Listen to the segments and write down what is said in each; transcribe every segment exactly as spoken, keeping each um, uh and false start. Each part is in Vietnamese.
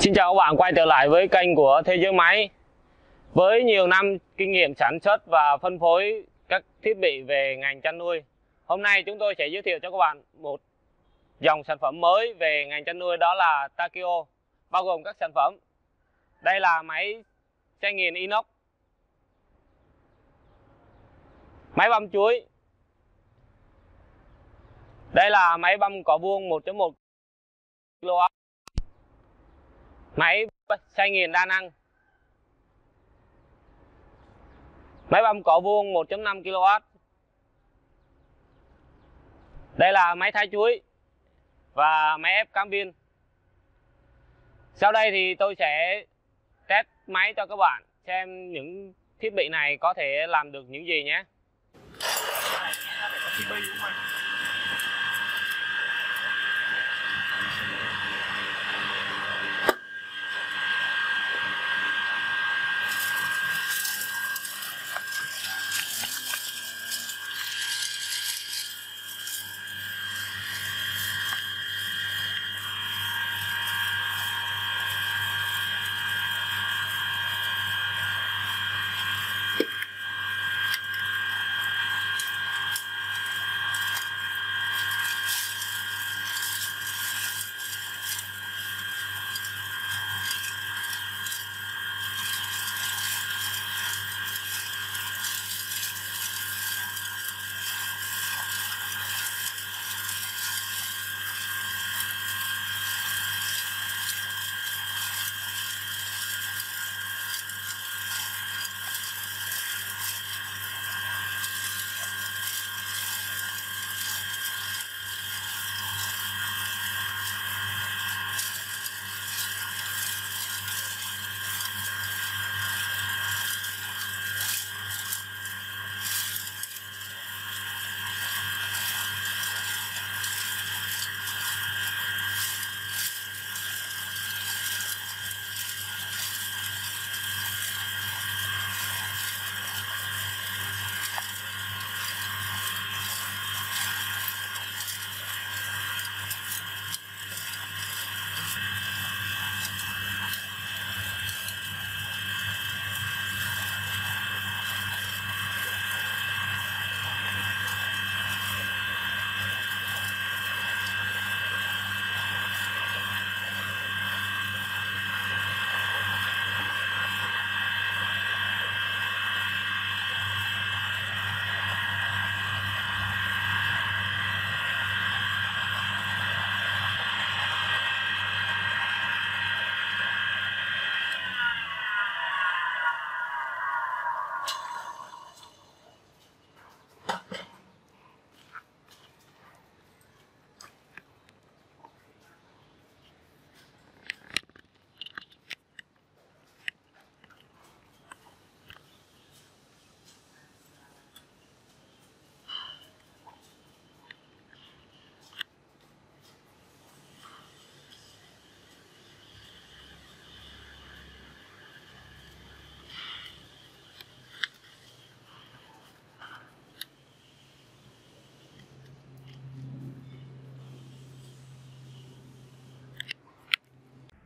Xin chào các bạn quay trở lại với kênh của Thế Giới Máy. Với nhiều năm kinh nghiệm sản xuất và phân phối các thiết bị về ngành chăn nuôi, hôm nay chúng tôi sẽ giới thiệu cho các bạn một dòng sản phẩm mới về ngành chăn nuôi, đó là TAKIO, bao gồm các sản phẩm. Đây là máy xay nghiền inox, máy băm chuối. Đây là máy băm cỏ vuông một phẩy một ki lô oát. Máy xay nghiền đa năng, máy băm cỏ vuông một phẩy năm ki lô oát. Đây là máy thái chuối và máy ép cám viên. Sau đây thì tôi sẽ test máy cho các bạn xem những thiết bị này có thể làm được những gì nhé.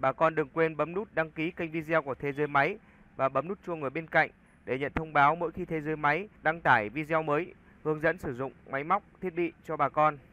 Bà con đừng quên bấm nút đăng ký kênh video của Thế Giới Máy và bấm nút chuông ở bên cạnh để nhận thông báo mỗi khi Thế Giới Máy đăng tải video mới hướng dẫn sử dụng máy móc, thiết bị cho bà con.